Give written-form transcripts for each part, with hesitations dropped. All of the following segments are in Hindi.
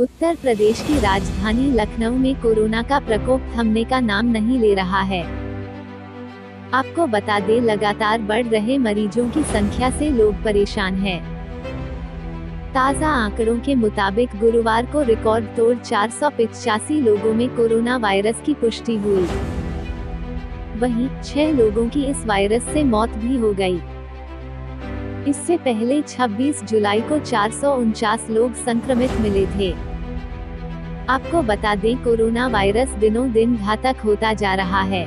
उत्तर प्रदेश की राजधानी लखनऊ में कोरोना का प्रकोप थमने का नाम नहीं ले रहा है। आपको बता दें, लगातार बढ़ रहे मरीजों की संख्या से लोग परेशान हैं। ताज़ा आंकड़ों के मुताबिक गुरुवार को रिकॉर्ड तोड़ 485 लोगों में कोरोना वायरस की पुष्टि हुई। वहीं 6 लोगों की इस वायरस से मौत भी हो गई। इससे पहले 26 जुलाई को 449 लोग संक्रमित मिले थे। आपको बता दें, कोरोना वायरस दिनों दिन घातक होता जा रहा है।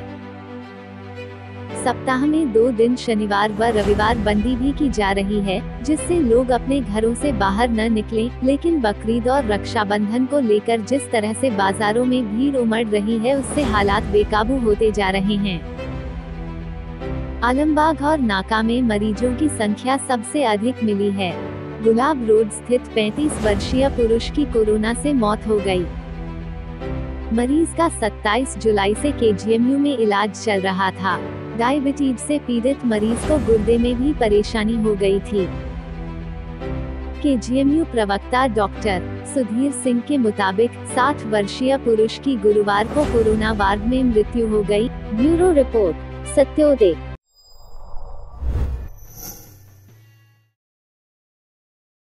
सप्ताह में 2 दिन शनिवार व रविवार बंदी भी की जा रही है, जिससे लोग अपने घरों से बाहर न निकलें। लेकिन बकरीद और रक्षाबंधन को लेकर जिस तरह से बाजारों में भीड़ उमड़ रही है, उससे हालात बेकाबू होते जा रहे हैं। आलमबाग और नाका में मरीजों की संख्या सबसे अधिक मिली है। गुलाब रोड स्थित 35 वर्षीय पुरुष की कोरोना से मौत हो गई। मरीज का 27 जुलाई से केजीएमयू में इलाज चल रहा था। डायबिटीज से पीड़ित मरीज को गुर्दे में भी परेशानी हो गई थी। केजीएमयू प्रवक्ता डॉक्टर सुधीर सिंह के मुताबिक 60 वर्षीय पुरुष की गुरुवार को कोरोना वार्ड में मृत्यु हो गई। Bureau report, Satyoday.